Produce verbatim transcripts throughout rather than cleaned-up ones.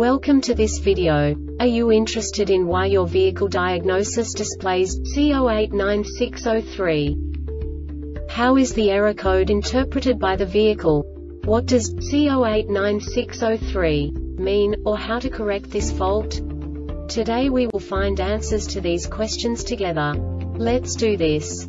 Welcome to this video. Are you interested in why your vehicle diagnosis displays C zero eight nine six zero three? How is the error code interpreted by the vehicle? What does C zero eight nine six zero three mean, or how to correct this fault? Today we will find answers to these questions together. Let's do this.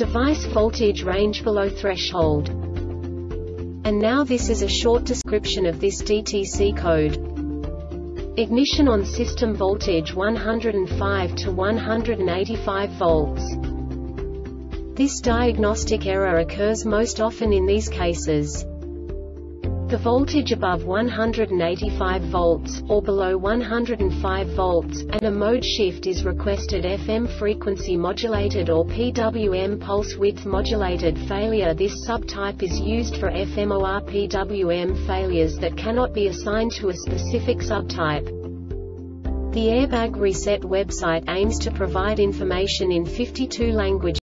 device voltage range below threshold. And now this is a short description of this D T C code. Ignition on system voltage one hundred five to one hundred eighty-five volts. This diagnostic error occurs most often in these cases. The voltage above one hundred eighty-five volts, or below one hundred five volts, and a mode shift is requested. F M frequency modulated or P W M pulse width modulated failure. This subtype is used for F M or P W M failures that cannot be assigned to a specific subtype. The Airbag Reset website aims to provide information in fifty-two languages.